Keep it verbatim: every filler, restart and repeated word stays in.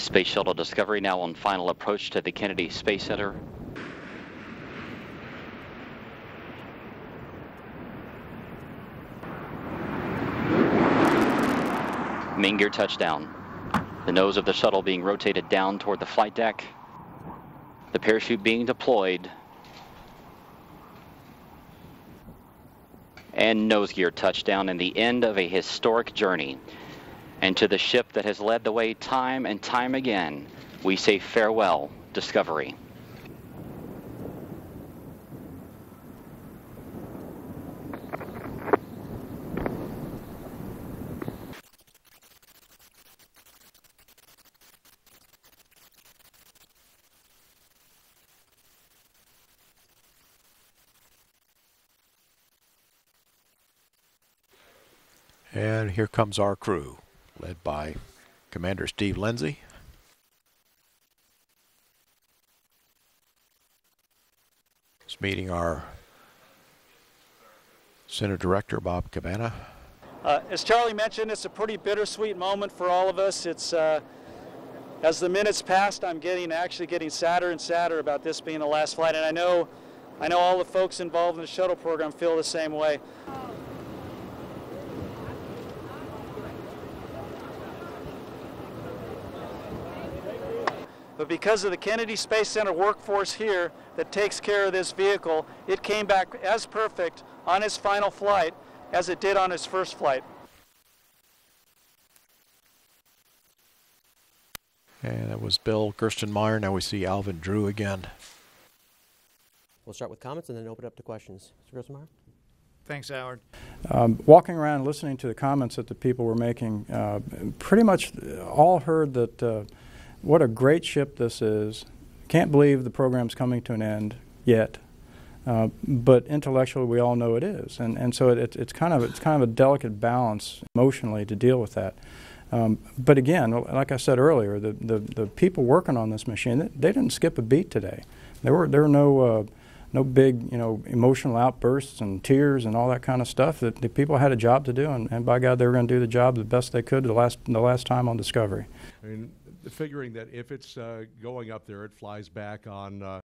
Space Shuttle Discovery now on final approach to the Kennedy Space Center. Main gear touchdown. The nose of the shuttle being rotated down toward the flight deck. The parachute being deployed. And nose gear touchdown in the end of a historic journey. And to the ship that has led the way time and time again, we say farewell, Discovery. And here comes our crew, led by Commander Steve Lindsey. It's meeting our Center Director, Bob Cabana. Uh, as Charlie mentioned, it's a pretty bittersweet moment for all of us. It's uh, as the minutes passed, I'm getting actually getting sadder and sadder about this being the last flight. And I know, I know all the folks involved in the shuttle program feel the same way. But because of the Kennedy Space Center workforce here that takes care of this vehicle, it came back as perfect on its final flight as it did on its first flight. And that was Bill Gerstenmaier. Now we see Alvin Drew again. We'll start with comments and then open up to questions. Mister Gerstenmaier? Thanks, Howard. Um, walking around listening to the comments that the people were making, uh, pretty much all heard that uh, what a great ship this is. Can't believe the program's coming to an end yet, uh, but intellectually we all know it is, and and so it, it, it's kind of it's kind of a delicate balance emotionally to deal with that. Um, but again, like I said earlier, the, the the people working on this machine, they didn't skip a beat today. There were there were no uh, no big you know emotional outbursts and tears and all that kind of stuff. That the people had a job to do, and, and by God, they were going to do the job the best they could the last the last time on Discovery. I mean, figuring that if it's uh, going up there, it flies back on uh,